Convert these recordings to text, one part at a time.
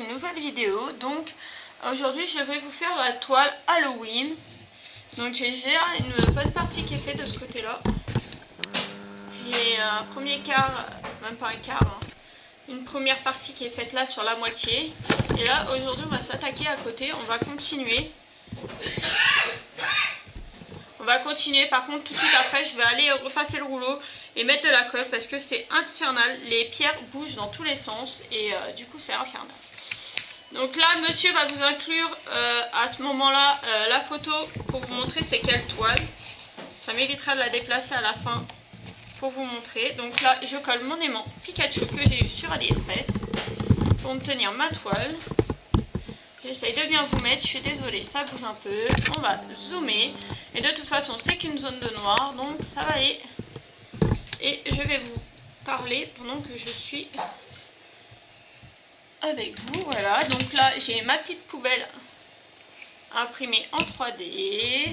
une nouvelle vidéo. Donc aujourd'hui je vais vous faire la toile Halloween. Donc j'ai déjà une bonne partie qui est faite de ce côté là. J'ai un premier quart, même pas un quart hein. Une première partie qui est faite là sur la moitié. Et là aujourd'hui on va s'attaquer à côté, on va continuer. On va continuer, par contre tout de suite après je vais aller repasser le rouleau et mettre de la colle parce que c'est infernal, les pierres bougent dans tous les sens et du coup c'est infernal. Donc là monsieur va vous inclure à ce moment là la photo pour vous montrer c'est quelle toile. Ça m'évitera de la déplacer à la fin pour vous montrer. Donc là je colle mon aimant Pikachu que j'ai eu sur AliExpress pour me tenir ma toile. J'essaye de bien vous mettre, je suis désolée, ça bouge un peu. On va zoomer. Et de toute façon, c'est qu'une zone de noir, donc ça va aller. Et je vais vous parler pendant que je suis avec vous. Voilà, donc là, j'ai ma petite poubelle imprimée en 3D.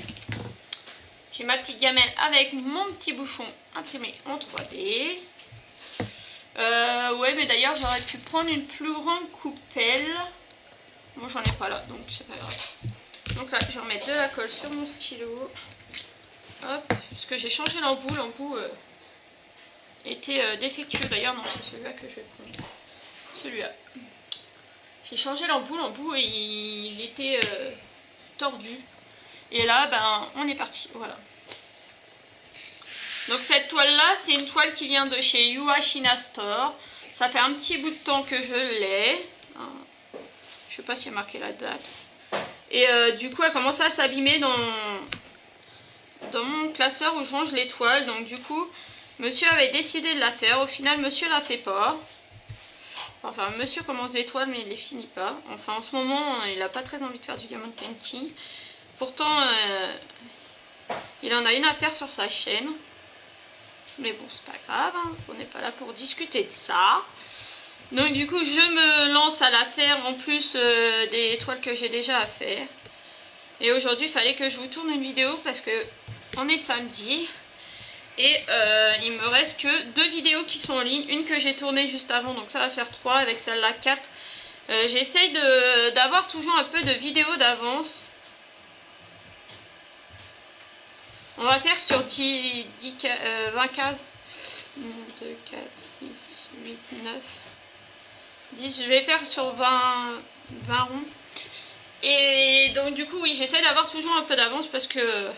J'ai ma petite gamelle avec mon petit bouchon imprimé en 3D. Ouais, mais d'ailleurs, j'aurais pu prendre une plus grande coupelle. Moi j'en ai pas là, donc c'est pas grave. Donc là, je vais remettre de la colle sur mon stylo. Hop, parce que j'ai changé l'embout. L'embout était défectueux. D'ailleurs, non, c'est celui-là que je vais prendre. Celui-là. J'ai changé l'embout. L'embout, il était tordu. Et là, ben, on est parti. Voilà. Donc cette toile-là, c'est une toile qui vient de chez Yuashina Store. Ça fait un petit bout de temps que je l'ai. Je sais pas si elle a marqué la date. Et du coup, elle commence à s'abîmer dans mon classeur où je range les toiles. Donc du coup, monsieur avait décidé de la faire. Au final, monsieur la fait pas. Enfin, monsieur commence des toiles, mais il les finit pas. Enfin, en ce moment, il n'a pas très envie de faire du diamond painting. Pourtant, il en a une à faire sur sa chaîne. Mais bon, c'est pas grave. Hein. On n'est pas là pour discuter de ça. Donc du coup je me lance à la faire en plus des toiles que j'ai déjà à faire. Et aujourd'hui il fallait que je vous tourne une vidéo parce que on est samedi. Et il me reste que 2 vidéos qui sont en ligne. Une que j'ai tournée juste avant donc ça va faire 3 avec celle-là 4. J'essaye d'avoir toujours un peu de vidéos d'avance. On va faire sur 20 cases. 1, 2, 4, 6, 8, 9... 10, je vais faire sur 20 ronds. Et donc du coup oui j'essaie d'avoir toujours un peu d'avance parce que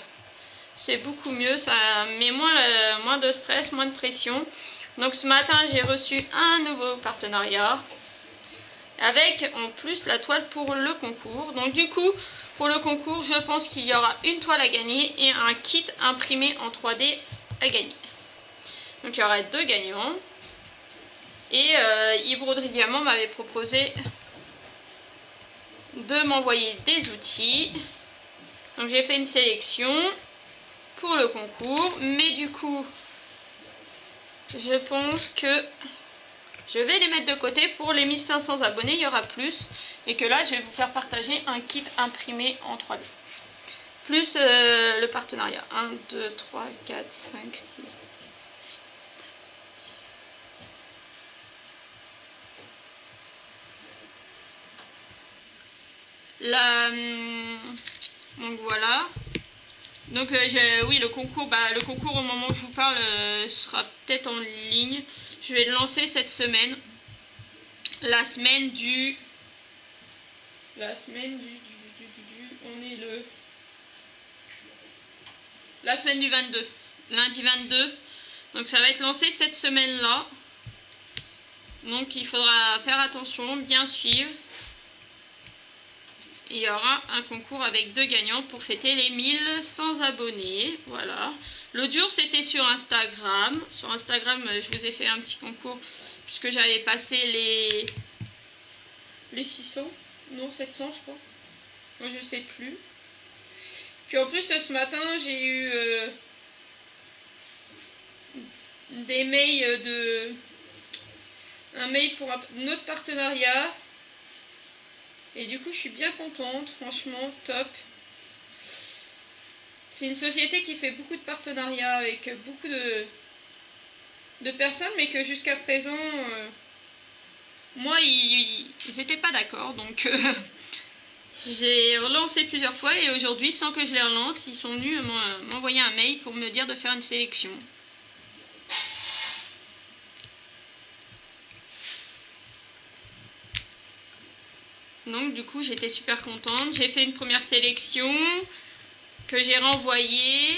c'est beaucoup mieux, ça met moins de stress, moins de pression. Donc ce matin j'ai reçu un nouveau partenariat avec en plus la toile pour le concours. Donc du coup pour le concours je pense qu'il y aura une toile à gagner et un kit imprimé en 3D à gagner. Donc il y aura 2 gagnants. Et Ibraudri Diamant m'avait proposé de m'envoyer des outils. Donc j'ai fait une sélection pour le concours. Mais du coup, je pense que je vais les mettre de côté. Pour les 1500 abonnés, il y aura plus. Et que là, je vais vous faire partager un kit imprimé en 3D. Plus le partenariat. 1, 2, 3, 4, 5, 6... Donc voilà. Donc oui le concours au moment où je vous parle sera peut-être en ligne. Je vais le lancer cette semaine. La semaine du 22. Lundi 22. Donc ça va être lancé cette semaine-là. Donc il faudra faire attention, bien suivre. Il y aura un concours avec 2 gagnants pour fêter les 1100 abonnés. Voilà. L'autre jour, c'était sur Instagram. Sur Instagram, je vous ai fait un petit concours puisque j'avais passé les 600. Non, 700, je crois. Moi, je sais plus. Puis en plus, ce matin, j'ai eu des mails un mail pour un autre partenariat. Et du coup je suis bien contente, franchement top. C'est une société qui fait beaucoup de partenariats avec beaucoup de personnes mais que jusqu'à présent Moi, ils n'étaient pas d'accord, donc j'ai relancé plusieurs fois et aujourd'hui, sans que je les relance, ils sont venus m'envoyer un mail pour me dire de faire une sélection. Donc du coup, j'étais super contente. J'ai fait une première sélection que j'ai renvoyée.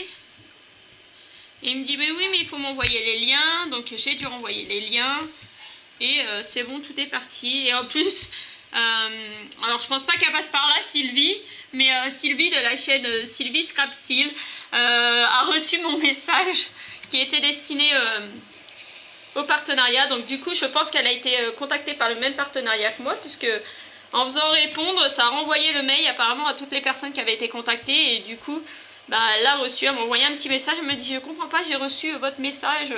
Et il me dit, mais oui, mais il faut m'envoyer les liens. Donc j'ai dû renvoyer les liens. Et c'est bon, tout est parti. Et en plus, alors je pense pas qu'elle passe par là, Sylvie. Mais Sylvie de la chaîne Sylvie Scrapsyl a reçu mon message qui était destiné au partenariat. Donc du coup, je pense qu'elle a été contactée par le même partenariat que moi. Puisque en faisant répondre, ça a renvoyé le mail apparemment à toutes les personnes qui avaient été contactées. Et du coup, bah, elle l'a reçu, elle m'a envoyé un petit message. Elle me dit, je comprends pas, j'ai reçu votre message.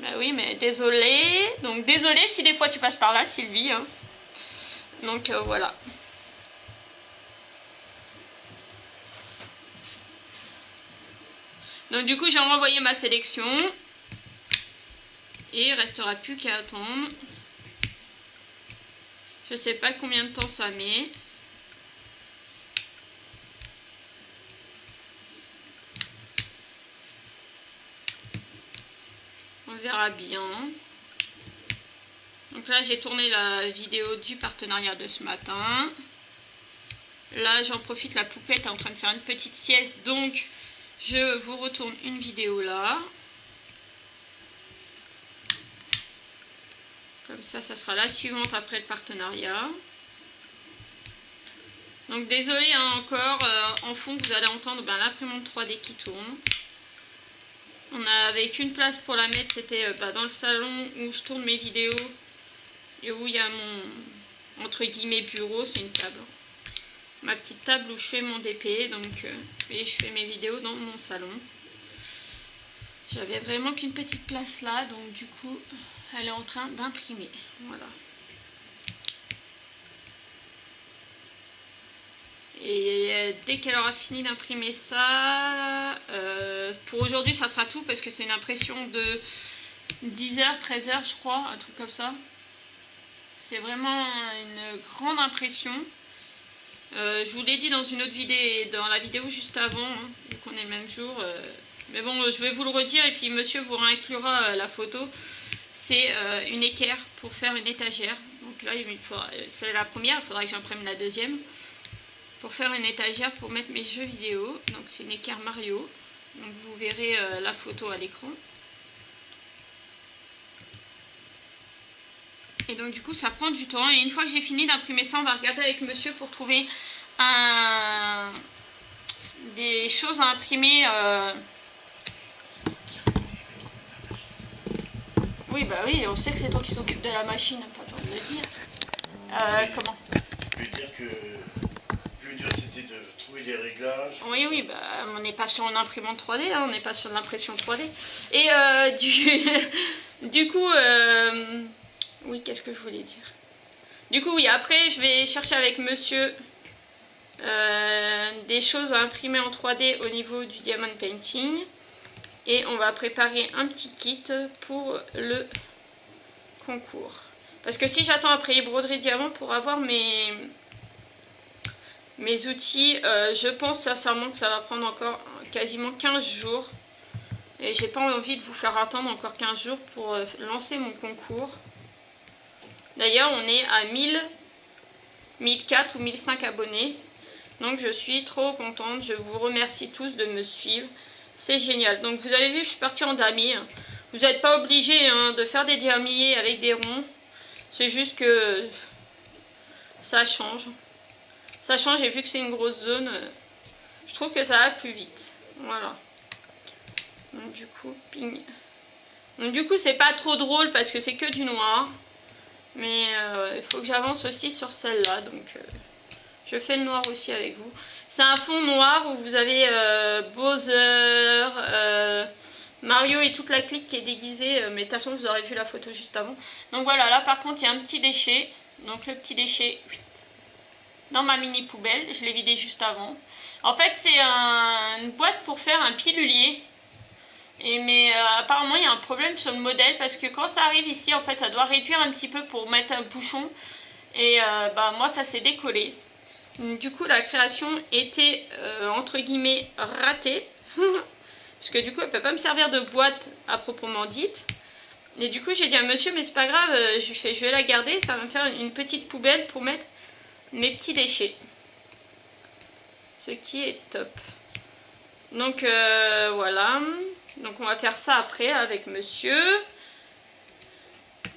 Bah oui, mais désolée. Donc désolée si des fois tu passes par là, Sylvie. Hein. Donc voilà. Donc du coup, j'ai renvoyé ma sélection. Et il restera plus qu'à attendre. Je sais pas combien de temps ça met. On verra bien. Donc là, j'ai tourné la vidéo du partenariat de ce matin. Là, j'en profite, la poupette est en train de faire une petite sieste. Donc, je vous retourne une vidéo là. Comme ça, ça sera la suivante après le partenariat. Donc désolée hein, encore, en fond vous allez entendre ben, l'imprimante 3D qui tourne. On n'avait qu'une place pour la mettre, c'était dans le salon où je tourne mes vidéos. Et où il y a mon, entre guillemets, bureau, c'est une table. Ma petite table où je fais mon DP, donc, et je fais mes vidéos dans mon salon. J'avais vraiment qu'une petite place là, donc du coup... Elle est en train d'imprimer, voilà. Et dès qu'elle aura fini d'imprimer ça, pour aujourd'hui ça sera tout parce que c'est une impression de 10h, 13h je crois, un truc comme ça. C'est vraiment une grande impression. Je vous l'ai dit dans une autre vidéo, dans la vidéo juste avant, hein, vu qu'on est le même jour. Mais bon, je vais vous le redire et puis monsieur vous réinclura la photo. C'est une équerre pour faire une étagère. Donc là, c'est la première, il faudra que j'imprime la deuxième. Pour faire une étagère pour mettre mes jeux vidéo. Donc c'est une équerre Mario. Donc vous verrez la photo à l'écran. Et donc du coup, ça prend du temps. Et une fois que j'ai fini d'imprimer ça, on va regarder avec monsieur pour trouver des choses à imprimer... Oui, bah oui, on sait que c'est toi qui s'occupe de la machine, pas besoin de le dire. Comment ? Je veux dire que le plus dur c'était de trouver des réglages. Oui, oui, bah on n'est pas sur une imprimante 3D, hein, on n'est pas sur l'impression 3D. Et du coup, oui, qu'est-ce que je voulais dire ? Du coup, oui, après je vais chercher avec monsieur des choses à imprimer en 3D au niveau du diamond painting. Et on va préparer un petit kit pour le concours. Parce que si j'attends après Ibraudri Diamant pour avoir mes outils, je pense sincèrement que ça va prendre encore quasiment 15 jours. Et j'ai pas envie de vous faire attendre encore 15 jours pour lancer mon concours. D'ailleurs, on est à 1000, 1004 ou 1005 abonnés. Donc je suis trop contente. Je vous remercie tous de me suivre. C'est génial. Donc vous avez vu, je suis partie en damier. Vous n'êtes pas obligé hein, de faire des damiers avec des ronds. C'est juste que ça change. Ça change et vu que c'est une grosse zone, je trouve que ça va plus vite. Voilà. Donc du coup, ping. Donc du coup, c'est pas trop drôle parce que c'est que du noir. Mais il faut que j'avance aussi sur celle-là. Donc je fais le noir aussi avec vous. C'est un fond noir où vous avez Bowser, Mario et toute la clique qui est déguisée. Mais de toute façon, vous aurez vu la photo juste avant. Donc voilà, là par contre, il y a un petit déchet. Donc le petit déchet dans ma mini poubelle. Je l'ai vidé juste avant. En fait, c'est une boîte pour faire un pilulier. Et mais apparemment il y a un problème sur le modèle, parce que quand ça arrive ici en fait ça doit réduire un petit peu pour mettre un bouchon. Et bah moi ça s'est décollé. Du coup la création était entre guillemets ratée. Parce que du coup elle peut pas me servir de boîte à proprement dite. Et du coup j'ai dit à monsieur, mais c'est pas grave, je vais la garder, ça va me faire une petite poubelle pour mettre mes petits déchets. Ce qui est top. Donc voilà. Donc on va faire ça après avec monsieur.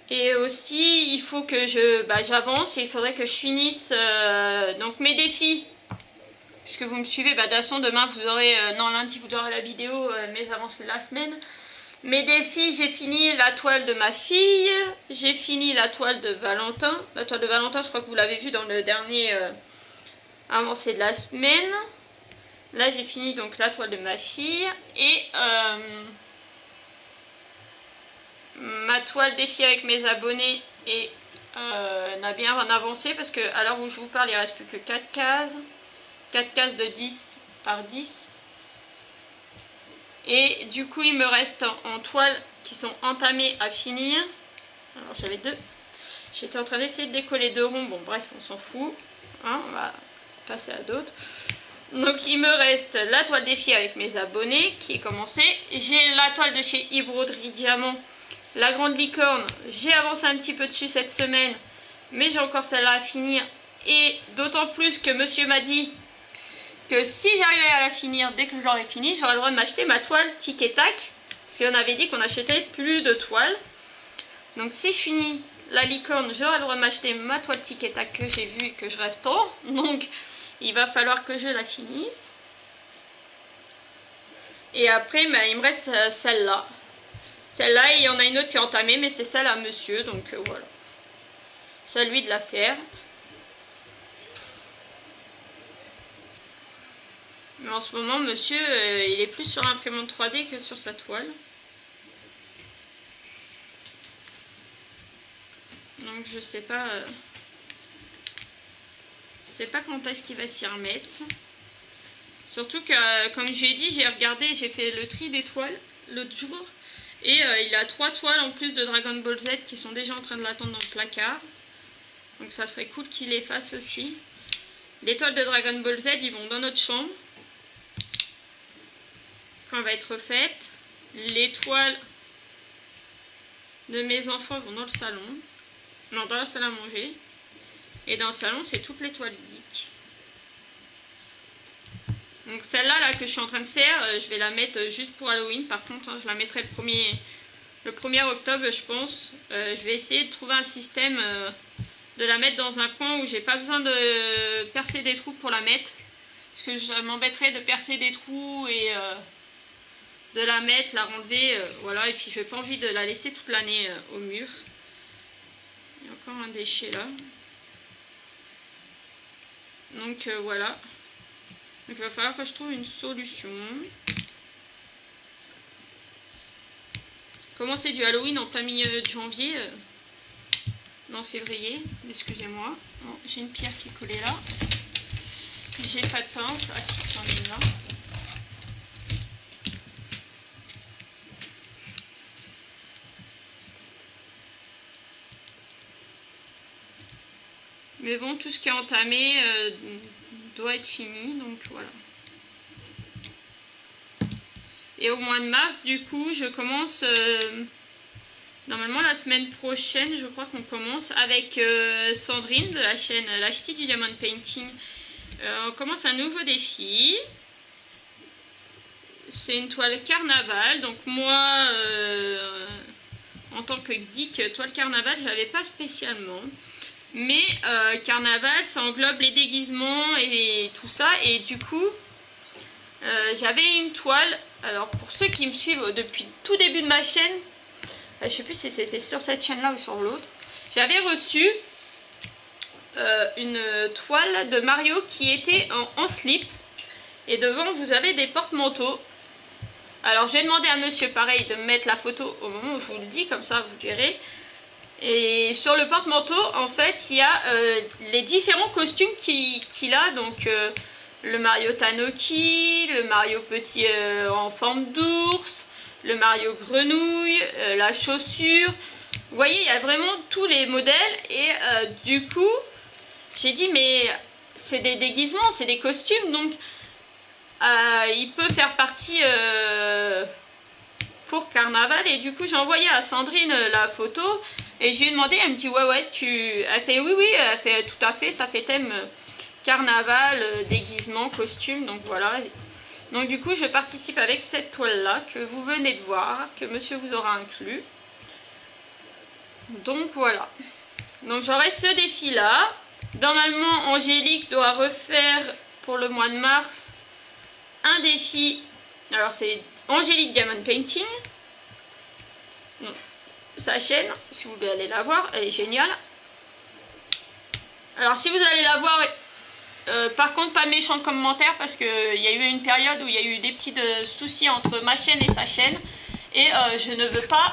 Et aussi il faut que j'avance, et il faudrait que je finisse donc mes défis. Puisque vous me suivez, de toute façon demain vous aurez, non lundi vous aurez la vidéo, mes avances de la semaine. Mes défis, j'ai fini la toile de ma fille, j'ai fini la toile de Valentin. La toile de Valentin je crois que vous l'avez vu dans le dernier avancé de la semaine. Là j'ai fini donc la toile de ma fille et ma toile défi avec mes abonnés et n'a bien avancé, parce que à l'heure où je vous parle il reste plus que 4 cases. 4 cases de 10 par 10. Et du coup, il me reste en toile qui sont entamées à finir. Alors, j'avais deux. J'étais en train d'essayer de décoller deux ronds. Bon, bref, on s'en fout. Hein, on va passer à d'autres. Donc, il me reste la toile défi avec mes abonnés qui est commencée. J'ai la toile de chez Ibraudri Diamant, la grande licorne. J'ai avancé un petit peu dessus cette semaine, mais j'ai encore celle-là à finir. Et d'autant plus que monsieur m'a dit que si j'arrivais à la finir, dès que je l'aurais fini, j'aurais le droit de m'acheter ma toile tic et tac, parce qu'on avait dit qu'on achetait plus de toiles. Donc si je finis la licorne, j'aurai le droit de m'acheter ma toile tic et tac que j'ai vue et que je rêve tant. Donc il va falloir que je la finisse. Et après il me reste celle-là. Celle-là, et il y en a une autre qui est entamée, mais c'est celle à monsieur, donc voilà. C'est à lui de la faire. Mais en ce moment, monsieur, il est plus sur l'imprimante 3D que sur sa toile. Donc je sais pas... je sais pas quand est-ce qu'il va s'y remettre. Surtout que, comme je l'ai dit, j'ai regardé, j'ai fait le tri des toiles l'autre jour. Et il a 3 toiles en plus de Dragon Ball Z qui sont déjà en train de l'attendre dans le placard. Donc ça serait cool qu'il les fasse aussi. Les toiles de Dragon Ball Z, ils vont dans notre chambre quand elle va être refaite. Les toiles de mes enfants vont dans le salon. Non, dans la salle à manger. Et dans le salon, c'est toutes les toiles geek. Donc celle-là là, que je suis en train de faire, je vais la mettre juste pour Halloween. Par contre, hein, je la mettrai le 1er octobre, je pense. Je vais essayer de trouver un système... de la mettre dans un coin où j'ai pas besoin de percer des trous pour la mettre, parce que je m'embêterais de percer des trous et de la mettre, la renlever, voilà, et puis j'ai pas envie de la laisser toute l'année au mur. Il y a encore un déchet là, donc voilà, donc il va falloir que je trouve une solution. Comment c'est du Halloween en plein milieu de janvier, en février, excusez-moi. Bon, j'ai une pierre qui est collée là. J'ai pas de pince. Ah, si, j'en ai là. Mais bon, tout ce qui est entamé doit être fini, donc voilà. Et au mois de mars, du coup, je commence... normalement la semaine prochaine je crois qu'on commence avec Sandrine de la chaîne l'HT du Diamond Painting. On commence un nouveau défi. C'est une toile carnaval. Donc moi en tant que geek toile carnaval j'avais pas spécialement. Mais carnaval ça englobe les déguisements et tout ça. Et du coup j'avais une toile. Alors pour ceux qui me suivent depuis tout début de ma chaîne, je sais plus si c'était sur cette chaîne-là ou sur l'autre. J'avais reçu une toile de Mario qui était en slip. Et devant, vous avez des porte-manteaux. Alors, j'ai demandé à monsieur, pareil, de me mettre la photo au moment où je vous le dis. Comme ça, vous verrez. Et sur le porte-manteau, en fait, il y a les différents costumes qu'il a. Donc, le Mario Tanuki, le Mario Petit en forme d'ours. le Mario grenouille, la chaussure. Vous voyez, il y a vraiment tous les modèles. Et du coup, j'ai dit, mais c'est des déguisements, c'est des costumes. Donc, il peut faire partie pour carnaval. Et du coup, j'ai envoyé à Sandrine la photo. Et je lui ai demandé, elle me dit, ouais, elle fait, oui, elle fait tout à fait, ça fait thème carnaval, déguisement, costume. Donc, voilà. Donc, du coup, je participe avec cette toile-là que vous venez de voir, que monsieur vous aura inclus. Donc voilà, donc j'aurai ce défi là. Normalement Angélique doit refaire pour le mois de mars un défi, alors c'est Angélique Diamond Painting, donc, sa chaîne, si vous voulez aller la voir, elle est géniale. Alors si vous allez la voir, par contre pas méchant de commentaire, parce qu'il y a eu une période où il y a eu des petits soucis entre ma chaîne et sa chaîne, et je ne veux pas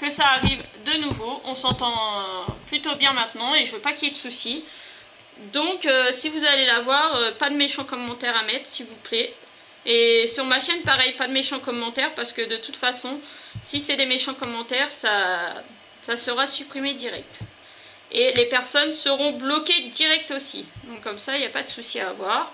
que ça arrive de nouveau. On s'entend plutôt bien maintenant et je veux pas qu'il y ait de soucis. Donc si vous allez la voir, pas de méchants commentaires à mettre s'il vous plaît. Et sur ma chaîne pareil, pas de méchants commentaires, parce que de toute façon si c'est des méchants commentaires, ça sera supprimé direct. Et les personnes seront bloquées direct aussi. Donc comme ça il n'y a pas de soucis à avoir.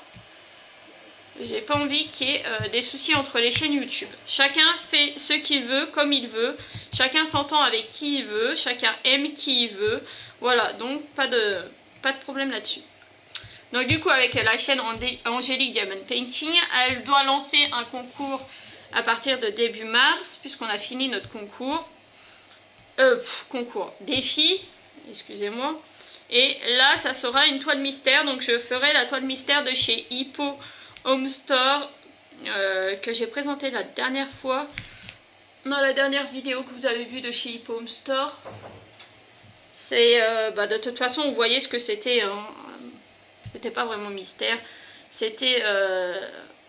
J'ai pas envie qu'il y ait des soucis entre les chaînes YouTube. Chacun fait ce qu'il veut, comme il veut. Chacun s'entend avec qui il veut. Chacun aime qui il veut. Voilà, donc pas de problème là-dessus. Donc du coup, avec la chaîne Angélique Diamond Painting, elle doit lancer un concours à partir de début mars, puisqu'on a fini notre concours. Défi, excusez-moi. Et là, ça sera une toile mystère. Donc je ferai la toile mystère de chez Hippo Home Store, que j'ai présenté la dernière fois dans la dernière vidéo que vous avez vue de chez Hippo Home Store. C'est de toute façon on voyait ce que c'était, hein. C'était pas vraiment mystère, c'était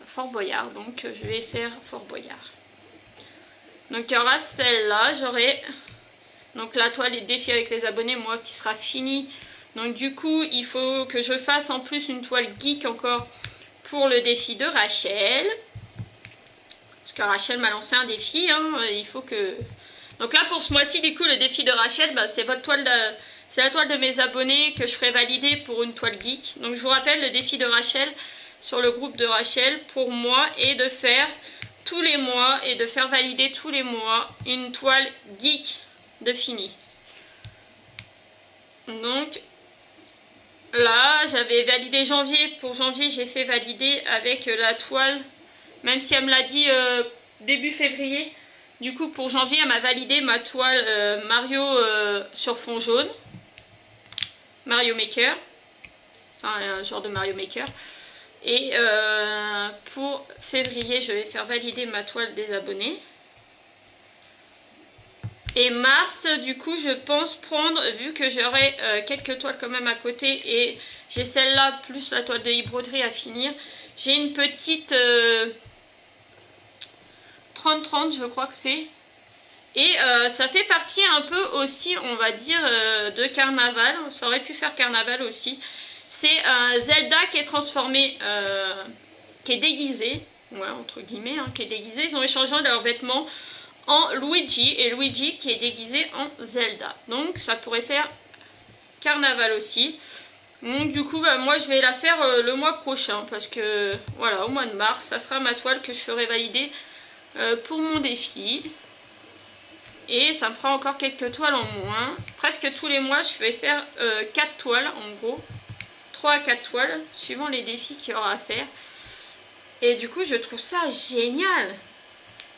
Fort Boyard. Donc je vais faire Fort Boyard. Donc il y aura celle là j'aurai donc la toile et défi avec les abonnés, moi, qui sera finie. Donc du coup il faut que je fasse en plus une toile geek encore pour le défi de Rachel, parce que Rachel m'a lancé un défi, hein, il faut que... Donc là pour ce mois-ci, du coup, le défi de Rachel, c'est votre toile de... c'est la toile de mes abonnés que je ferai valider pour une toile geek. Donc je vous rappelle, le défi de Rachel sur le groupe de Rachel pour moi est de faire tous les mois et de faire valider tous les mois une toile geek de fini. Donc là, j'avais validé janvier. Pour janvier, j'ai fait valider avec la toile, même si elle me l'a dit début février. Du coup, pour janvier, elle m'a validé ma toile Mario sur fond jaune. Mario Maker. C'est un genre de Mario Maker. Et pour février, je vais faire valider ma toile des abonnés. Et mars, du coup, je pense prendre, vu que j'aurai quelques toiles quand même à côté, et j'ai celle-là plus la toile de Ibraudri à finir, j'ai une petite 30-30, je crois que c'est. Et ça fait partie un peu aussi, on va dire, de carnaval. Ça aurait pu faire carnaval aussi. C'est Zelda qui est transformée, qui est déguisée, ouais, entre guillemets, hein, qui est déguisée. Ils ont échangé leurs vêtements en Luigi, et Luigi qui est déguisé en Zelda. Donc ça pourrait faire carnaval aussi. Donc du coup moi je vais la faire le mois prochain, parce que voilà, au mois de mars ça sera ma toile que je ferai valider pour mon défi, et ça me fera encore quelques toiles en moins. Presque tous les mois je vais faire 4 toiles en gros, 3 à 4 toiles suivant les défis qu'il y aura à faire. Et du coup je trouve ça génial.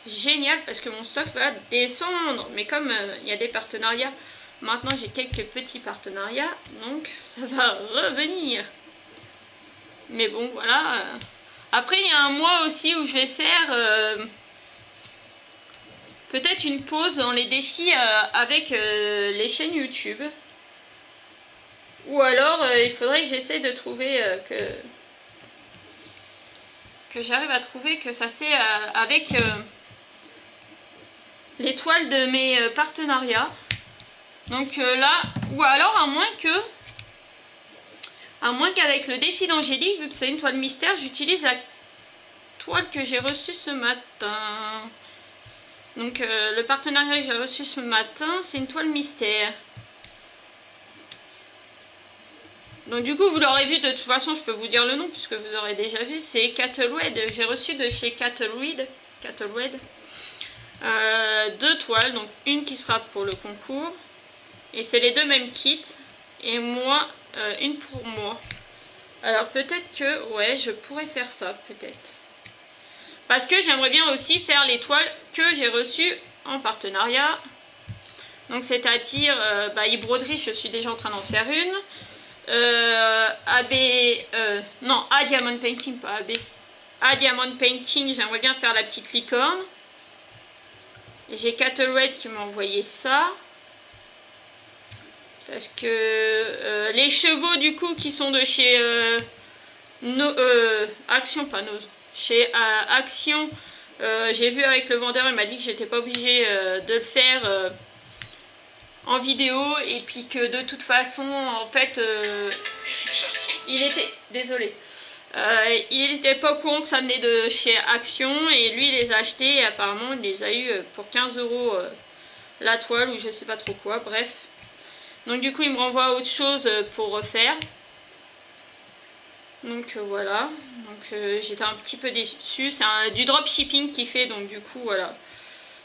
Génial, parce que mon stock va descendre, mais comme il y a des partenariats, maintenant j'ai quelques petits partenariats, donc ça va revenir. Mais bon, voilà. Après il y a un mois aussi où je vais faire peut-être une pause dans les défis avec les chaînes YouTube, ou alors il faudrait que j'essaie de trouver que j'arrive à trouver que ça c'est avec les toiles de mes partenariats. Donc là, ou alors à moins qu'avec le défi d'Angélique, vu que c'est une toile mystère, j'utilise la toile que j'ai reçue ce matin. Donc le partenariat que j'ai reçu ce matin, c'est une toile mystère. Donc du coup vous l'aurez vu, de toute façon je peux vous dire le nom puisque vous aurez déjà vu, c'est Cattlewood. J'ai reçu de chez Cattlewood deux toiles, donc une qui sera pour le concours et c'est les deux mêmes kits et moi une pour moi. Alors peut-être que ouais je pourrais faire ça peut-être, parce que j'aimerais bien aussi faire les toiles que j'ai reçues en partenariat. Donc c'est-à-dire Ibraudri, je suis déjà en train d'en faire une. A Diamond Painting, pas AB. A Diamond Painting, j'aimerais bien faire la petite licorne. J'ai Cattlewood qui m'a envoyé ça. Parce que les chevaux du coup qui sont de chez Action, j'ai vu avec le vendeur, il m'a dit que j'étais pas obligée de le faire en vidéo et puis que de toute façon en fait il était pas au courant que ça venait de chez Action et lui il les a achetés et apparemment il les a eu pour 15 € la toile ou je sais pas trop quoi, bref. Donc du coup il me renvoie à autre chose pour refaire. Donc voilà, donc j'étais un petit peu déçue, c'est du dropshipping qu'il fait, donc du coup voilà.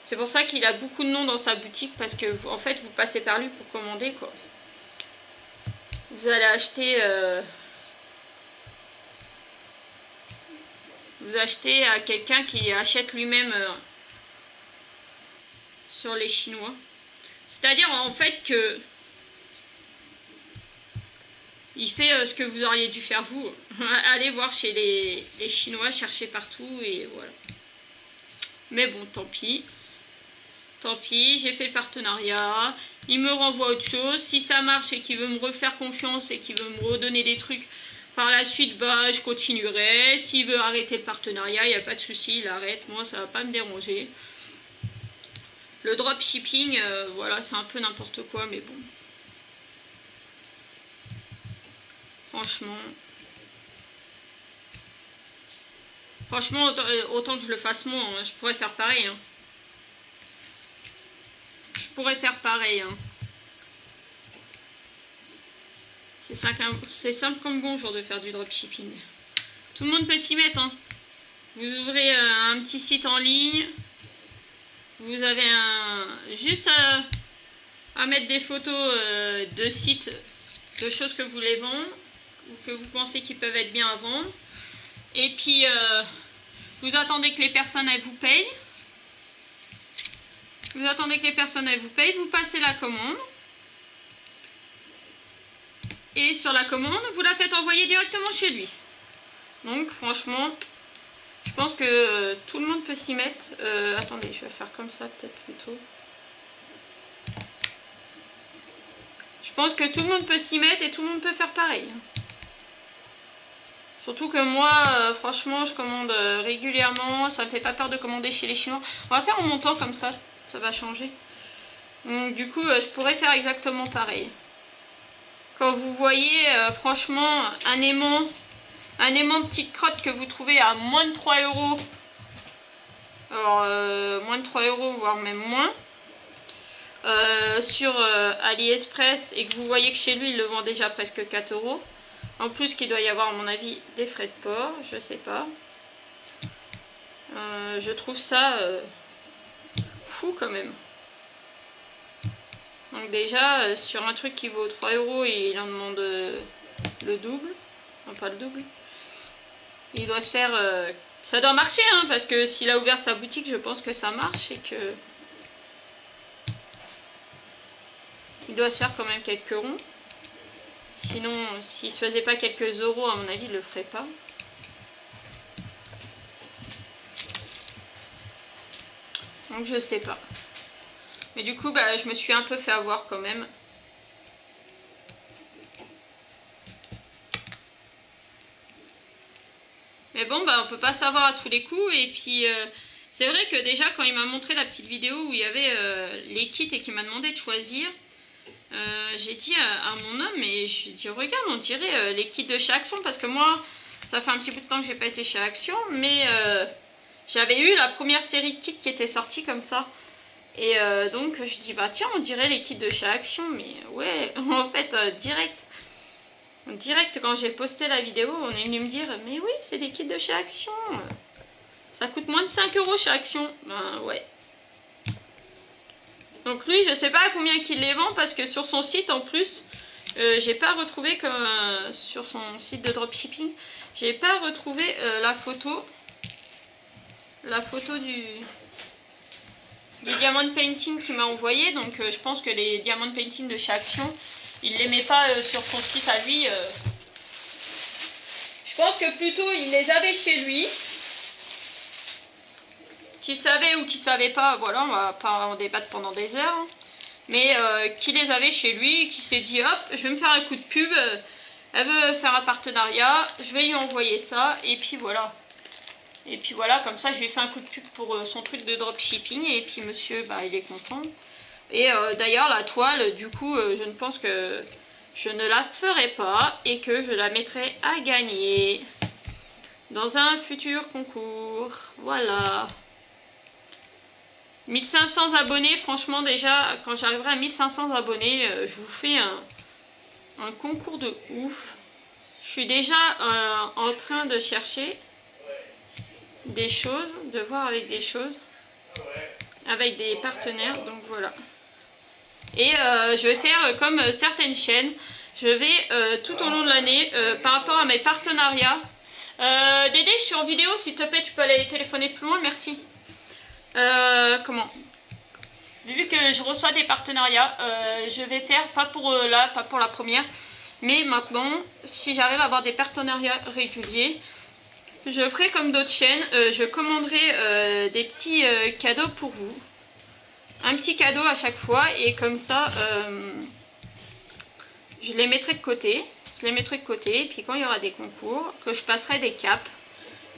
C'est pour ça qu'il a beaucoup de noms dans sa boutique, parce que en fait vous passez par lui pour commander quoi. Vous allez acheter vous achetez à quelqu'un qui achète lui-même sur les Chinois. C'est-à-dire en fait que il fait ce que vous auriez dû faire vous. Allez voir chez les Chinois, chercher partout et voilà. Mais bon, tant pis. Tant pis, j'ai fait le partenariat. Il me renvoie autre chose. Si ça marche et qu'il veut me refaire confiance et qu'il veut me redonner des trucs par la suite, bah je continuerai. S'il veut arrêter le partenariat, il n'y a pas de souci, il arrête. Moi, ça ne va pas me déranger. Le dropshipping, voilà, c'est un peu n'importe quoi, mais bon. Franchement, autant que je le fasse moi, hein, je pourrais faire pareil. Hein. Je pourrais faire pareil. Hein. C'est simple comme bonjour de faire du dropshipping. Tout le monde peut s'y mettre. Hein. Vous ouvrez un petit site en ligne. Vous avez juste à mettre des photos de sites, de choses que vous voulez vendre, ou que vous pensez qu'ils peuvent être bien à vendre, et puis vous attendez que les personnes elles vous payent, vous passez la commande et sur la commande vous la faites envoyer directement chez lui. Donc franchement je pense que tout le monde peut s'y mettre. Attendez, je vais faire comme ça peut-être plutôt. Je pense que tout le monde peut s'y mettre et tout le monde peut faire pareil. Surtout que moi, franchement, je commande régulièrement. Ça me fait pas peur de commander chez les Chinois. On va faire en montant comme ça. Ça va changer. Donc du coup, je pourrais faire exactement pareil. Quand vous voyez, franchement, un aimant de petite crotte que vous trouvez à moins de 3 €. Alors, moins de 3 €, voire même moins. Sur AliExpress et que vous voyez que chez lui il le vend déjà presque 4 €, en plus qu'il doit y avoir à mon avis des frais de port, je sais pas, je trouve ça fou quand même. Donc déjà sur un truc qui vaut 3 € et il en demande le double, non pas le double, il doit se faire ça doit marcher hein, parce que s'il a ouvert sa boutique je pense que ça marche et que il doit se faire quand même quelques ronds. Sinon, s'il ne se faisait pas quelques euros, à mon avis, il ne le ferait pas. Donc, je sais pas. Mais du coup, bah, je me suis un peu fait avoir quand même. Mais bon, bah, on ne peut pas savoir à tous les coups. Et puis... c'est vrai que déjà quand il m'a montré la petite vidéo où il y avait les kits et qu'il m'a demandé de choisir, j'ai dit à mon homme, et je lui ai dit regarde on dirait les kits de chez Action, parce que moi ça fait un petit bout de temps que j'ai pas été chez Action, mais j'avais eu la première série de kits qui était sortie comme ça. Et donc je dis bah tiens on dirait les kits de chez Action, mais ouais en fait direct quand j'ai posté la vidéo on est venu me dire mais oui c'est des kits de chez Action, ça coûte moins de 5 € chez Action. Ben ouais. Donc lui je sais pas à combien qu'il les vend parce que sur son site en plus j'ai pas retrouvé comme sur son site de dropshipping j'ai pas retrouvé la photo du Diamond Painting qu'il m'a envoyé, donc je pense que les Diamond Painting de chez Action, il les met pas sur son site à lui. Je pense que plutôt il les avait chez lui, qu'il savait ou qu'il savait pas, voilà, on va pas en débattre pendant des heures, hein. Mais qu'il les avait chez lui, qu'il s'est dit hop, je vais me faire un coup de pub, elle veut faire un partenariat, je vais lui envoyer ça, et puis voilà. Et puis voilà, comme ça je lui ai fait un coup de pub pour son truc de dropshipping et puis monsieur, bah il est content. Et d'ailleurs la toile, du coup, je ne pense que je ne la ferai pas et que je la mettrai à gagner dans un futur concours. Voilà. 1500 abonnés, franchement déjà, quand j'arriverai à 1500 abonnés, je vous fais un concours de ouf. Je suis déjà en train de chercher des choses, de voir avec des choses, avec des partenaires, donc voilà. Et je vais faire comme certaines chaînes, je vais tout au long de l'année, par rapport à mes partenariats, Dédé je suis en vidéo s'il te plaît, tu peux aller téléphoner plus loin, merci. Vu que je reçois des partenariats, je vais faire, pas pour la première, mais maintenant, si j'arrive à avoir des partenariats réguliers, je ferai comme d'autres chaînes, je commanderai des petits cadeaux pour vous. Un petit cadeau à chaque fois et comme ça, je les mettrai de côté. Je les mettrai de côté et puis quand il y aura des concours, que je passerai des caps,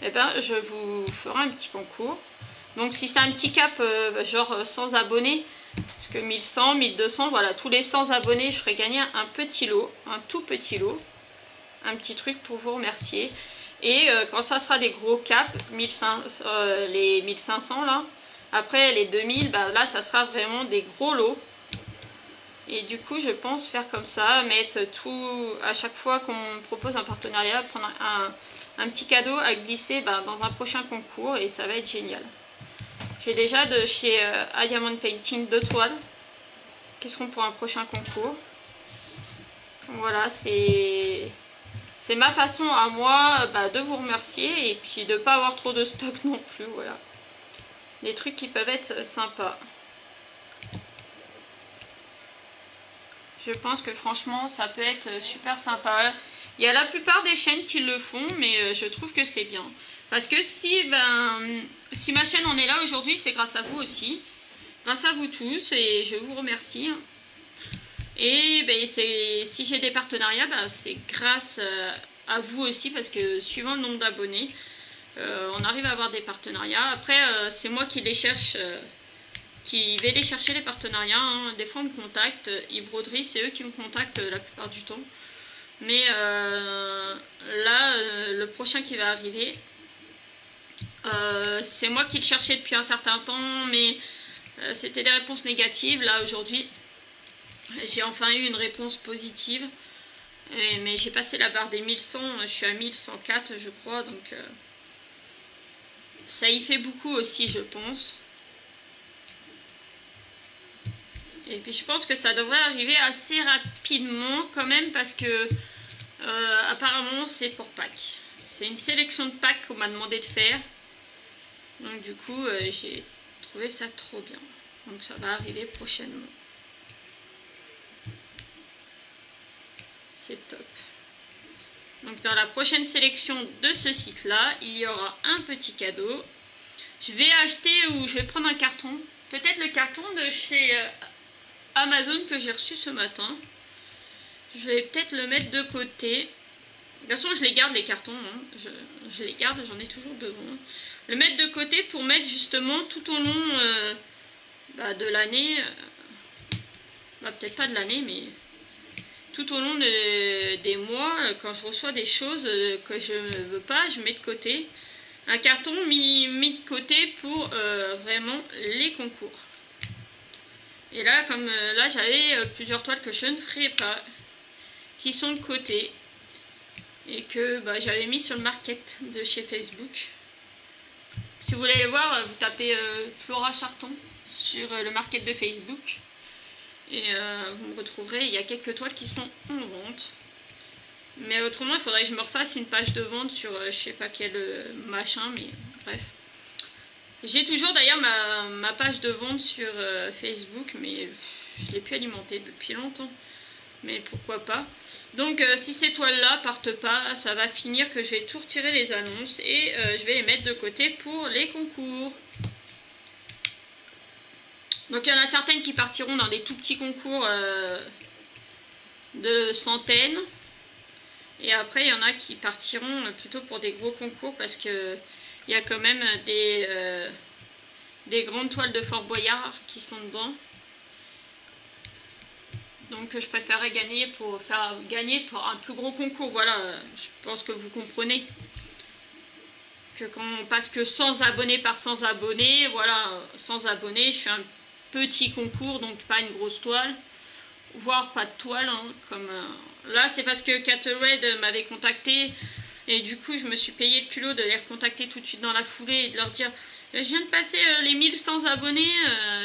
eh ben, je vous ferai un petit concours. Donc si c'est un petit cap, genre 100 abonnés, parce que 1100, 1200, voilà, tous les 100 abonnés, je ferai gagner un petit lot, un tout petit lot. Un petit truc pour vous remercier. Et quand ça sera des gros caps, les 1500 là, après les 2000, bah, là ça sera vraiment des gros lots. Et du coup je pense faire comme ça, mettre tout, à chaque fois qu'on propose un partenariat, prendre un petit cadeau à glisser bah, dans un prochain concours et ça va être génial. J'ai déjà de chez A Diamond Painting 2 toiles, qui seront pour un prochain concours. Voilà, c'est... C'est ma façon à moi bah, de vous remercier et puis de ne pas avoir trop de stock non plus, voilà. Des trucs qui peuvent être sympas. Je pense que franchement, ça peut être super sympa. Il y a la plupart des chaînes qui le font, mais je trouve que c'est bien. Parce que si ma chaîne en est là aujourd'hui, c'est grâce à vous aussi. Grâce à vous tous et je vous remercie. Et ben, si j'ai des partenariats, ben, c'est grâce à vous aussi parce que suivant le nombre d'abonnés, on arrive à avoir des partenariats. Après, c'est moi qui les cherche, qui vais les chercher les partenariats. Hein. Des fois, on me contacte, Ibraudri, c'est eux qui me contactent la plupart du temps. Mais là, le prochain qui va arriver, c'est moi qui le cherchais depuis un certain temps, mais c'était des réponses négatives. Là, aujourd'hui... J'ai enfin eu une réponse positive, mais j'ai passé la barre des 1100, je suis à 1104 je crois, donc ça y fait beaucoup aussi je pense. Et puis je pense que ça devrait arriver assez rapidement quand même parce que apparemment c'est pour Pâques. C'est une sélection de Pâques qu'on m'a demandé de faire, donc du coup j'ai trouvé ça trop bien, donc ça va arriver prochainement. C'est top. Donc dans la prochaine sélection de ce site là, il y aura un petit cadeau. Je vais acheter ou je vais prendre un carton. Peut-être le carton de chez Amazon que j'ai reçu ce matin. Je vais peut-être le mettre de côté. De toute façon je les garde les cartons. Hein. Je les garde, j'en ai toujours besoin. Le mettre de côté pour mettre justement tout au long bah, de l'année. Bah, peut-être pas de l'année mais... Tout au long des mois, quand je reçois des choses que je ne veux pas, je mets de côté un carton mis de côté pour vraiment les concours. Et là, comme là, j'avais plusieurs toiles que je ne ferai pas, qui sont de côté, et que bah, j'avais mis sur le market de chez Facebook. Si vous voulez les voir, vous tapez Flora Charton sur le market de Facebook. Et vous me retrouverez, il y a quelques toiles qui sont en vente. Mais autrement, il faudrait que je me refasse une page de vente sur je sais pas quel machin, mais bref. J'ai toujours d'ailleurs ma page de vente sur Facebook, mais je l'ai plus alimentée depuis longtemps. Mais pourquoi pas. Donc si ces toiles-là partent pas, ça va finir que je vais tout retirer les annonces et je vais les mettre de côté pour les concours. Donc il y en a certaines qui partiront dans des tout petits concours de centaines. Et après il y en a qui partiront plutôt pour des gros concours parce que il y a quand même des grandes toiles de Fort Boyard qui sont dedans. Donc je préférerais gagner pour faire gagner pour un plus gros concours. Voilà, je pense que vous comprenez. Que quand on passe que 100 abonnés par 100 abonnés, voilà, 100 abonnés, je fais un petit concours, donc pas une grosse toile. Voire pas de toile, hein, comme... Là, c'est parce que Cattlewood m'avait contacté et du coup, je me suis payé le culot de les recontacter tout de suite dans la foulée et de leur dire « Je viens de passer les 1100 abonnés,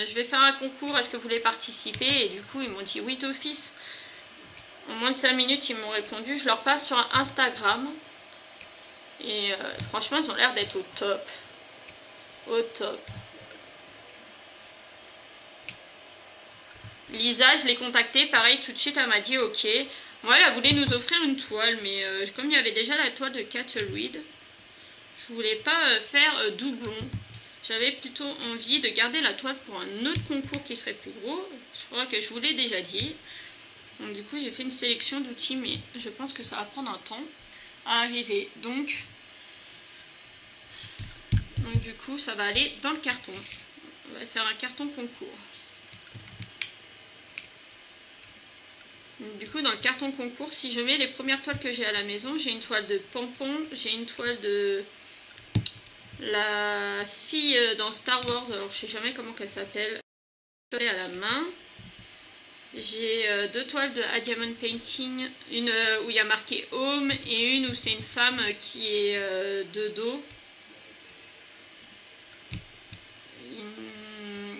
je vais faire un concours, est-ce que vous voulez participer ?» Et du coup, ils m'ont dit « Oui, d'office ». En moins de 5 minutes, ils m'ont répondu. Je leur passe sur Instagram. Et franchement, ils ont l'air d'être au top. Au top. Lisa, je l'ai contactée, pareil, tout de suite, elle m'a dit « Ok ». Ouais, elle voulait nous offrir une toile, mais comme il y avait déjà la toile de Cattlewood, je voulais pas faire doublon. J'avais plutôt envie de garder la toile pour un autre concours qui serait plus gros. Je crois que je vous l'ai déjà dit. Donc du coup, j'ai fait une sélection d'outils, mais je pense que ça va prendre un temps à arriver. Donc du coup, ça va aller dans le carton. On va faire un carton concours. Du coup, dans le carton concours, si je mets les premières toiles que j'ai à la maison, j'ai une toile de Pampon, j'ai une toile de la fille dans Star Wars, alors je sais jamais comment qu'elle s'appelle, à la main. J'ai deux toiles de A Diamond Painting, une où il y a marqué Home et une où c'est une femme qui est de dos.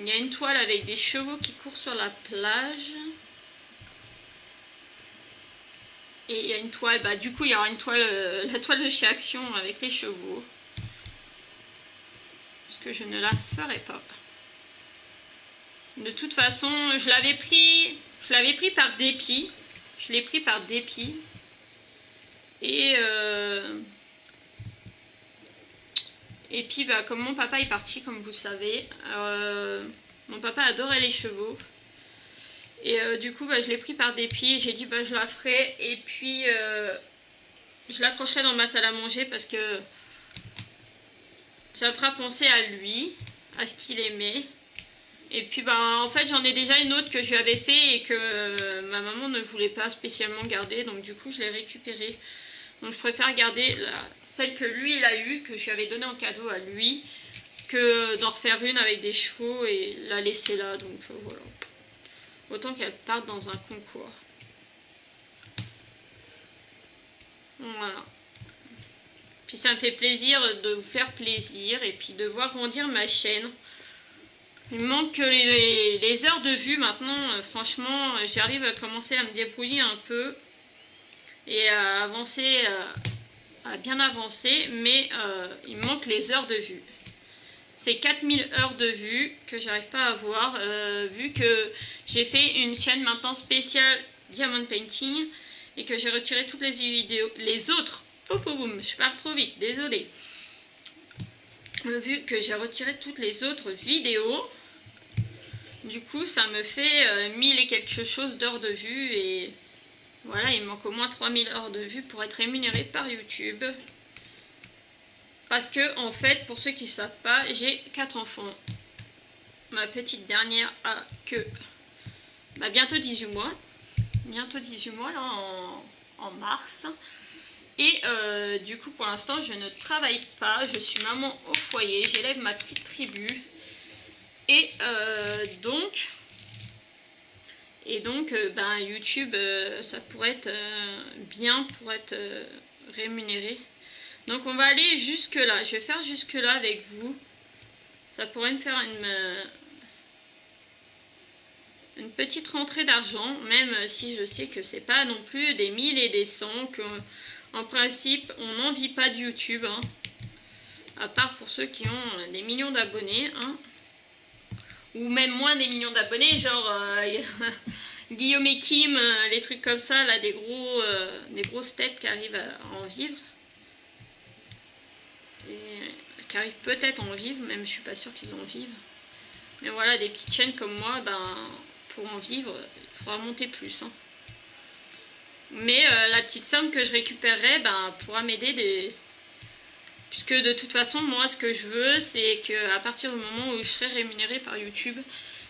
Il y a une toile avec des chevaux qui courent sur la plage. Et il y a une toile, bah du coup il y aura une toile, la toile de chez Action avec les chevaux. Parce que je ne la ferai pas. De toute façon, je l'avais pris par dépit. Je l'ai pris par dépit. Et puis bah comme mon papa est parti, comme vous le savez, mon papa adorait les chevaux. Et du coup, bah, je l'ai pris par dépit. J'ai dit, bah, je la ferai. Et puis, je l'accrocherai dans ma salle à manger parce que ça fera penser à lui, à ce qu'il aimait. Et puis, bah, en fait, j'en ai déjà une autre que je lui avais fait et que ma maman ne voulait pas spécialement garder. Donc, du coup, je l'ai récupérée. Donc, je préfère garder celle que lui, il a eue, que je lui avais donnée en cadeau à lui, que d'en refaire une avec des chevaux et la laisser là. Donc, voilà. Autant qu'elle parte dans un concours. Voilà. Puis ça me fait plaisir de vous faire plaisir et puis de voir grandir ma chaîne. Il manque que les heures de vue maintenant. Franchement, j'arrive à commencer à me débrouiller un peu. Et à avancer, à bien avancer. Mais il manque les heures de vue. C'est 4000 heures de vues que j'arrive pas à avoir vu que j'ai fait une chaîne maintenant spéciale Diamond Painting et que j'ai retiré toutes les vidéos, les autres, je pars trop vite, désolée. Vu que j'ai retiré toutes les autres vidéos, du coup ça me fait 1000 et quelque chose d'heures de vues et voilà, il manque au moins 3000 heures de vues pour être rémunérée par YouTube. Parce que, en fait, pour ceux qui ne savent pas, j'ai 4 enfants. Ma petite dernière a bientôt 18 mois. Bientôt 18 mois, là, en mars. Et du coup, pour l'instant, je ne travaille pas. Je suis maman au foyer. J'élève ma petite tribu. Et donc, Et donc ben, YouTube ça pourrait être bien pour être rémunéré. Donc on va aller jusque là, je vais faire jusque là avec vous. Ça pourrait me faire une petite rentrée d'argent, même si je sais que c'est pas non plus des 1000 et des 100, qu'en principe on n'en vit pas de YouTube, hein. À part pour ceux qui ont des millions d'abonnés, hein. Ou même moins des millions d'abonnés, genre Guillaume et Kim, les trucs comme ça, là, des grosses têtes qui arrivent à en vivre. Et qui arrivent peut-être à en vivre, même je suis pas sûre qu'ils en vivent. Mais voilà, des petites chaînes comme moi, ben, pour en vivre, il faudra monter plus, hein. Mais la petite somme que je récupérerai, ben, pourra m'aider des... Puisque de toute façon, moi, ce que je veux, c'est qu'à partir du moment où je serai rémunérée par YouTube,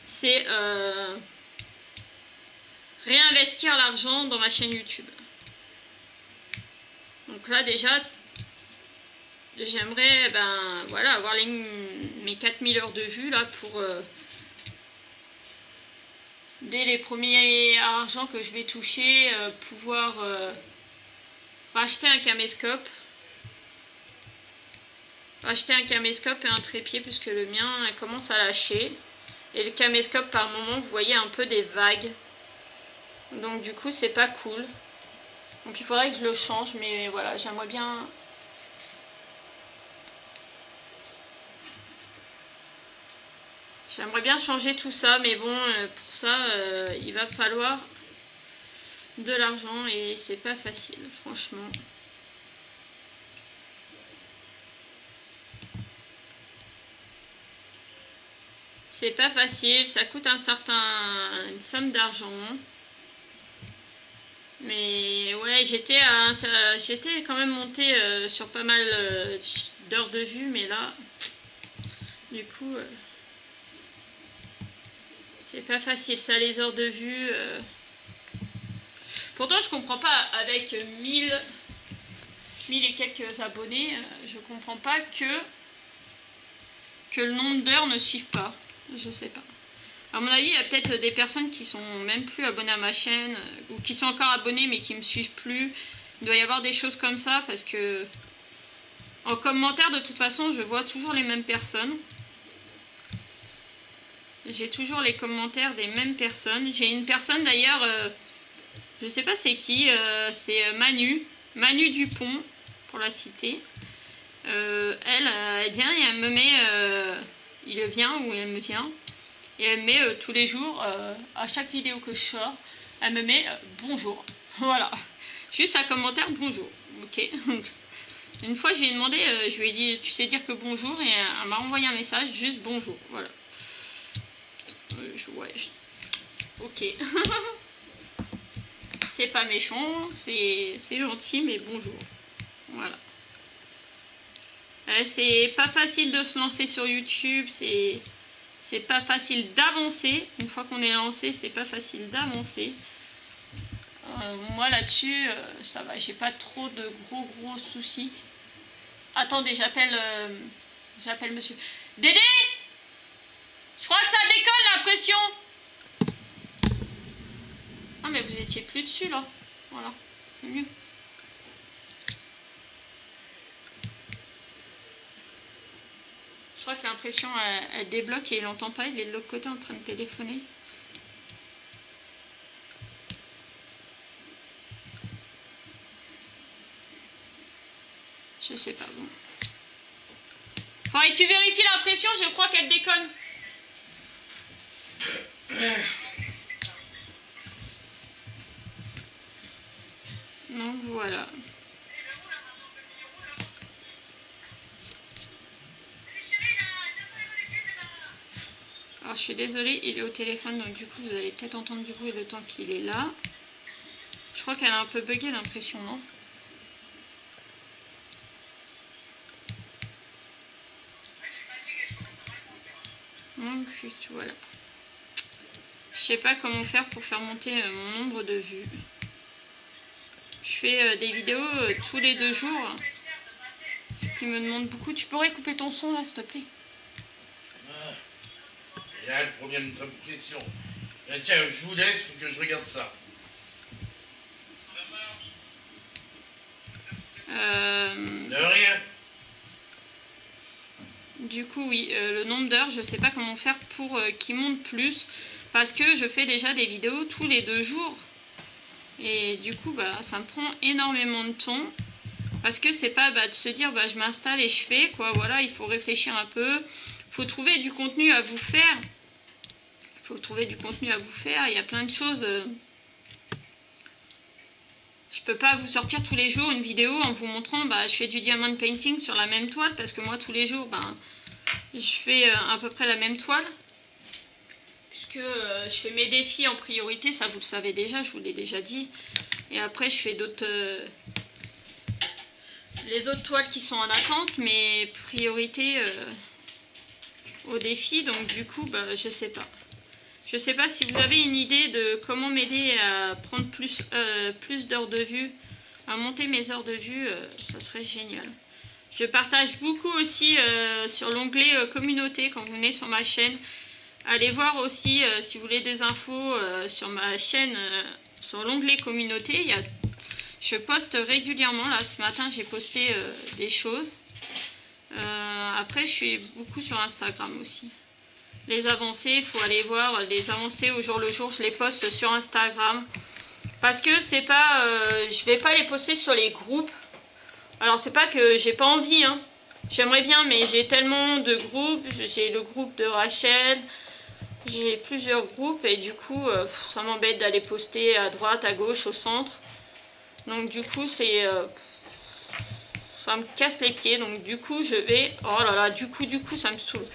c'est réinvestir l'argent dans ma chaîne YouTube. Donc là, déjà, j'aimerais ben, voilà, avoir mes 4000 heures de vue là, pour... dès les premiers argents que je vais toucher, pouvoir racheter un caméscope. Acheter un caméscope et un trépied puisque le mien commence à lâcher. Et le caméscope par moment, vous voyez un peu des vagues. Donc du coup c'est pas cool. Donc il faudrait que je le change, mais voilà, j'aimerais bien... J'aimerais bien changer tout ça, mais bon, pour ça il va falloir de l'argent et c'est pas facile franchement. C'est pas facile, ça coûte une somme d'argent. Mais ouais, j'étais quand même montée sur pas mal d'heures de vue, mais là, du coup, c'est pas facile ça, les heures de vue. Pourtant, je comprends pas, avec 1000 et quelques abonnés, je comprends pas que le nombre d'heures ne suive pas. Je sais pas. À mon avis, il y a peut-être des personnes qui sont même plus abonnées à ma chaîne ou qui sont encore abonnées mais qui me suivent plus. Il doit y avoir des choses comme ça parce que en commentaire, de toute façon, je vois toujours les mêmes personnes. J'ai toujours les commentaires des mêmes personnes. J'ai une personne d'ailleurs, je sais pas c'est qui, c'est Manu Dupont pour la citer. Elle vient et elle me met... il vient ou elle me vient et elle me met tous les jours à chaque vidéo que je sors elle me met bonjour, voilà, juste un commentaire bonjour, ok. Une fois je lui ai demandé, je lui ai dit tu sais dire que bonjour et elle m'a envoyé un message juste bonjour, voilà. Ok. C'est pas méchant, c'est gentil mais bonjour, voilà. C'est pas facile de se lancer sur YouTube, c'est pas facile d'avancer. Une fois qu'on est lancé, c'est pas facile d'avancer. Moi là-dessus, ça va, j'ai pas trop de gros soucis. Attendez, j'appelle monsieur. Dédé, je crois que ça décolle la pression. Ah mais vous étiez plus dessus là. Voilà, c'est mieux. Je crois que l'impression elle débloque et il n'entend pas, il est de l'autre côté en train de téléphoner. Je sais pas, bon. Enfin, et tu vérifies l'impression, je crois qu'elle déconne. Donc voilà. Alors, je suis désolée, il est au téléphone, donc du coup, vous allez peut-être entendre du bruit le temps qu'il est là. Je crois qu'elle a un peu bugué l'impression, non? Donc, juste, voilà. Je sais pas comment faire pour faire monter mon nombre de vues. Je fais des vidéos tous les 2 jours, ce qui me demande beaucoup. Tu pourrais couper ton son, là, s'il te plaît? Là, le problème de pression. Tiens, je vous laisse pour que je regarde ça. De rien. Du coup, oui, le nombre d'heures, je sais pas comment faire pour qu'il monte plus. Parce que je fais déjà des vidéos tous les 2 jours. Et du coup, bah, ça me prend énormément de temps. Parce que c'est pas de se dire, je m'installe et je fais, quoi. Voilà, il faut réfléchir un peu. Faut trouver du contenu à vous faire. Il y a plein de choses. Je peux pas vous sortir tous les jours une vidéo en vous montrant, je fais du diamond painting sur la même toile. Parce que moi, tous les jours, je fais à peu près la même toile. Que je fais mes défis en priorité, ça vous le savez déjà, je vous l'ai déjà dit. Et après je fais d'autres les autres toiles qui sont en attente, mais priorité aux défis. Donc du coup, je sais pas. Je sais pas si vous avez une idée de comment m'aider à prendre plus d'heures de vue, à monter mes heures de vue, ça serait génial. Je partage beaucoup aussi sur l'onglet communauté quand vous venez sur ma chaîne. Allez voir aussi si vous voulez des infos sur ma chaîne, sur l'onglet communauté. Je poste régulièrement. Là, ce matin, j'ai posté des choses. Après, je suis beaucoup sur Instagram aussi. Les avancées, il faut aller voir. Les avancées au jour le jour, je les poste sur Instagram. Parce que c'est pas, je vais pas les poster sur les groupes. Alors, c'est pas que j'ai pas envie, hein. J'aimerais bien, mais j'ai tellement de groupes. J'ai le groupe de Rachel. J'ai plusieurs groupes et du coup, ça m'embête d'aller poster à droite, à gauche, au centre. Donc du coup, c'est... ça me casse les pieds. Donc du coup, je vais... Oh là là, du coup, ça me saoule.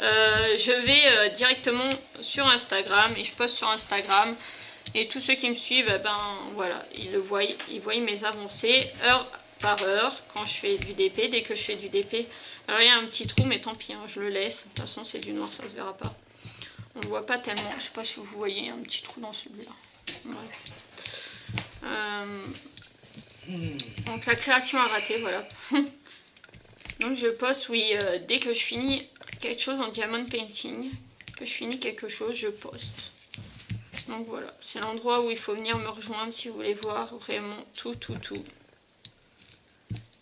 Je vais directement sur Instagram et je poste sur Instagram. Et tous ceux qui me suivent, voilà, ils voient mes avancées heure par heure quand je fais du DP. Dès que je fais du DP... Alors il y a un petit trou, mais tant pis, hein, je le laisse. De toute façon, c'est du noir, ça se verra pas. On ne voit pas tellement, je sais pas si vous voyez un petit trou dans celui-là. Ouais. Donc la création à rater, voilà. Donc je poste, oui, dès que je finis quelque chose en diamond painting, je poste. Donc voilà, c'est l'endroit où il faut venir me rejoindre si vous voulez voir vraiment tout.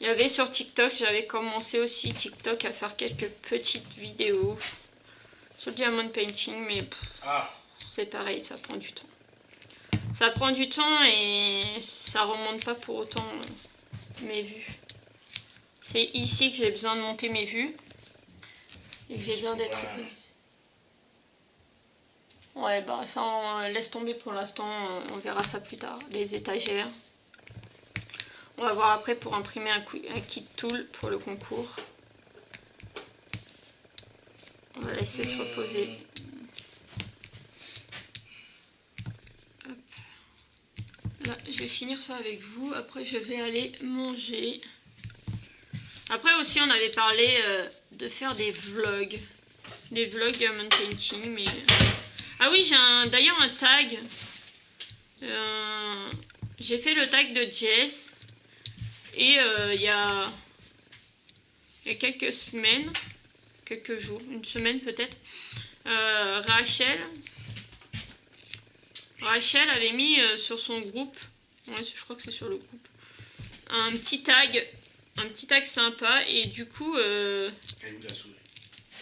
Il y avait sur TikTok, j'avais commencé aussi TikTok à faire quelques petites vidéos. Sur le diamond painting, mais c'est pareil, ça prend du temps. Ça prend du temps et ça remonte pas pour autant mes vues. C'est ici que j'ai besoin de monter mes vues et que j'ai besoin d'être... Ouais, ça on laisse tomber pour l'instant, on verra ça plus tard. Les étagères. On va voir après pour imprimer un kit tool pour le concours. On va laisser se reposer. Hop. Là, je vais finir ça avec vous. Après, je vais aller manger. Après aussi, on avait parlé de faire des vlogs. Des vlogs diamond painting. Mais... Ah oui, j'ai d'ailleurs un tag. J'ai fait le tag de Jess. Et il y a quelques semaines... quelques jours, une semaine peut-être, Rachel avait mis sur son groupe, ouais, je crois que c'est sur le groupe, un petit tag sympa, et du coup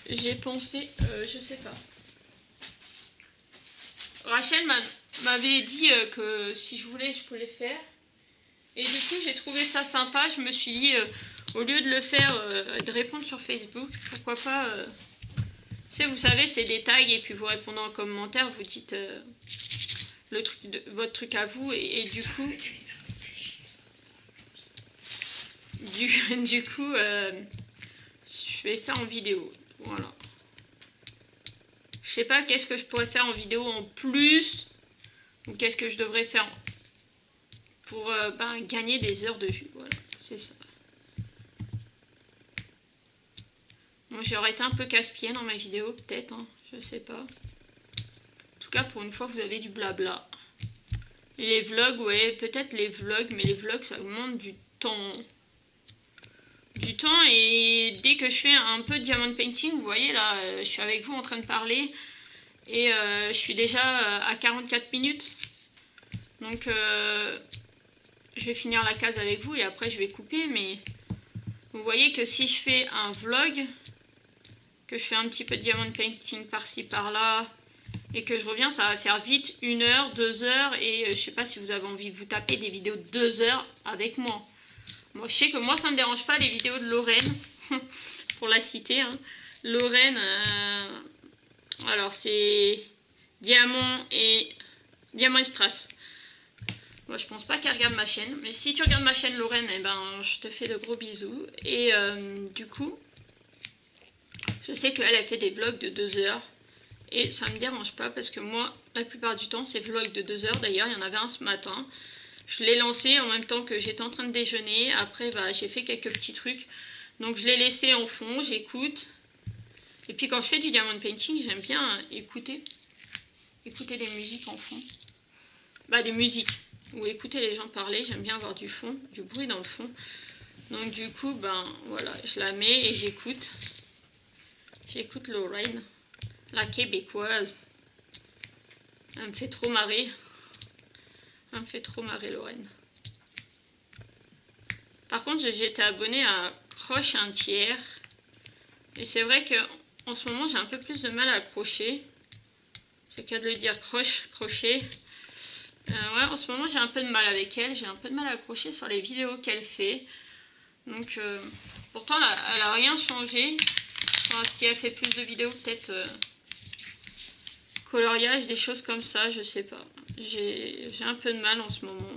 j'ai pensé, je sais pas, Rachel m'avait dit que si je voulais je pouvais faire, et du coup j'ai trouvé ça sympa, je me suis dit au lieu de le faire, de répondre sur Facebook, pourquoi pas... vous savez, c'est des tags et puis vous répondez en commentaire, vous dites votre truc à vous et du coup... je vais faire en vidéo. Voilà. Je sais pas qu'est-ce que je pourrais faire en vidéo en plus ou qu'est-ce que je devrais faire pour gagner des heures de jus. Voilà, c'est ça. Moi, j'aurais été un peu casse-pied dans ma vidéo, peut-être, hein, je sais pas. En tout cas, pour une fois, vous avez du blabla. Et les vlogs, ouais, peut-être les vlogs, mais les vlogs, ça demande du temps. Du temps, et dès que je fais un peu de diamond painting, vous voyez, là, je suis avec vous en train de parler. Et je suis déjà à 44 minutes. Donc je vais finir la case avec vous et après je vais couper. Mais vous voyez que si je fais un vlog, que je fais un petit peu de diamond painting par-ci par-là et que je reviens, ça va faire vite 1 heure, 2 heures. Et je sais pas si vous avez envie de vous taper des vidéos de 2 heures avec moi. Moi je sais que moi ça me dérange pas les vidéos de Lorraine, pour la citer. Hein. Lorraine, alors c'est Diamant et Strass. Moi je pense pas qu'elle regarde ma chaîne, mais si tu regardes ma chaîne Lorraine, eh ben, je te fais de gros bisous. Et du coup, je sais qu'elle a fait des vlogs de 2 heures et ça me dérange pas parce que moi la plupart du temps c'est vlog de 2 heures. D'ailleurs il y en avait un ce matin. Je l'ai lancé en même temps que j'étais en train de déjeuner. Après, bah, j'ai fait quelques petits trucs. Donc, je l'ai laissé en fond, j'écoute. Et puis, quand je fais du diamond painting, j'aime bien écouter des musiques en fond. Bah, des musiques. Ou écouter les gens parler. J'aime bien avoir du fond, du bruit dans le fond. Donc, du coup, ben, voilà, je la mets et j'écoute. J'écoute Lorraine, la Québécoise. Elle me fait trop marrer. Ça me fait trop marrer Lorraine. Par contre, j'étais abonnée à Croche un tiers. Et c'est vrai que en ce moment, j'ai un peu plus de mal à crocher. J'ai qu'à le dire crochet. Ouais, en ce moment, j'ai un peu de mal avec elle. J'ai un peu de mal à crocher sur les vidéos qu'elle fait. Donc, pourtant, elle a rien changé. Enfin, si elle fait plus de vidéos, peut-être coloriage, des choses comme ça, je sais pas. J'ai un peu de mal en ce moment.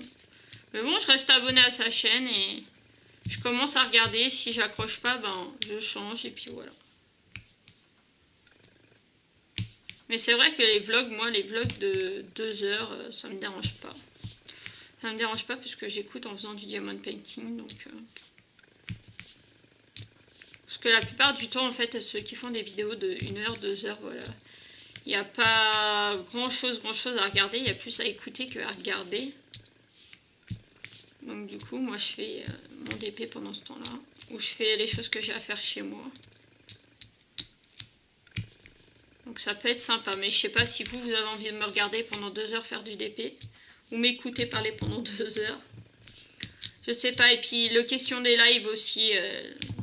Mais bon, je reste abonnée à sa chaîne et je commence à regarder. Si j'accroche pas, ben je change et puis voilà. Mais c'est vrai que les vlogs, moi, les vlogs de 2 heures, ça me dérange pas. Ça me dérange pas parce que j'écoute en faisant du diamond painting. Donc, parce que la plupart du temps, en fait, ceux qui font des vidéos de 1 heure, 2 heures, voilà. Il n'y a pas grand chose à regarder, il y a plus à écouter que à regarder. Donc du coup, moi je fais mon DP pendant ce temps-là, où je fais les choses que j'ai à faire chez moi. Donc ça peut être sympa, mais je sais pas si vous avez envie de me regarder pendant 2 heures faire du DP, ou m'écouter parler pendant 2 heures. Je sais pas, et puis le question des lives aussi,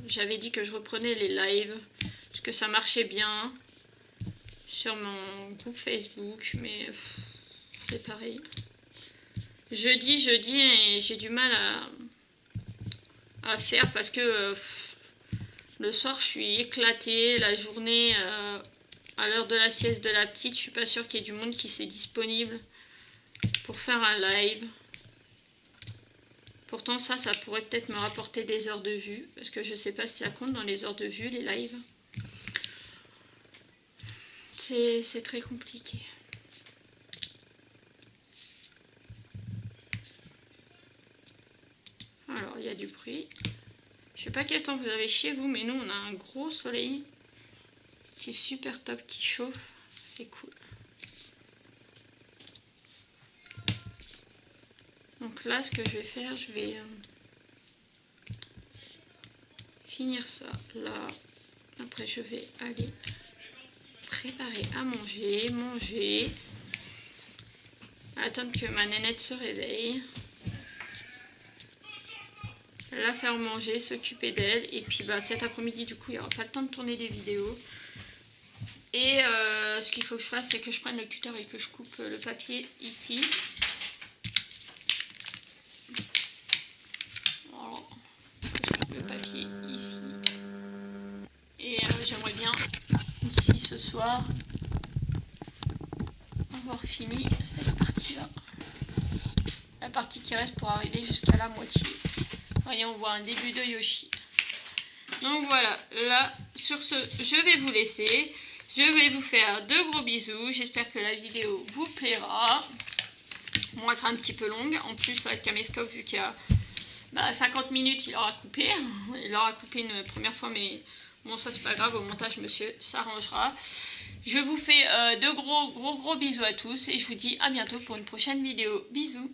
j'avais dit que je reprenais les lives, parce que ça marchait bien. Sur mon groupe Facebook, mais c'est pareil. Jeudi, et j'ai du mal à faire parce que le soir je suis éclatée, la journée à l'heure de la sieste de la petite, je suis pas sûre qu'il y ait du monde qui soit disponible pour faire un live. Pourtant ça pourrait peut-être me rapporter des heures de vue, parce que je sais pas si ça compte dans les heures de vue, les lives. C'est très compliqué. Alors, il y a du bruit. Je sais pas quel temps vous avez chez vous, mais nous, on a un gros soleil qui est super top, qui chauffe. C'est cool. Donc là, ce que je vais faire, je vais finir ça là. Après, je vais aller préparer à manger, attendre que ma nénette se réveille, la faire manger, s'occuper d'elle, et puis bah, cet après-midi du coup il n'y aura pas le temps de tourner des vidéos. Et ce qu'il faut que je fasse, c'est que je prenne le cutter et que je coupe le papier ici. Voilà, je coupe le papier ici. Et j'aimerais bien d'ici ce soir avoir fini cette partie là, la partie qui reste pour arriver jusqu'à la moitié. Voyez, on voit un début de Yoshi. Donc voilà, là sur ce je vais vous laisser, je vais vous faire de gros bisous, j'espère que la vidéo vous plaira. Moi, elle sera un petit peu longue, en plus là, le caméscope vu qu'il y a 50 minutes il aura coupé une première fois, mais bon, ça c'est pas grave, au montage monsieur s'arrangera. Je vous fais de gros bisous à tous et je vous dis à bientôt pour une prochaine vidéo. Bisous.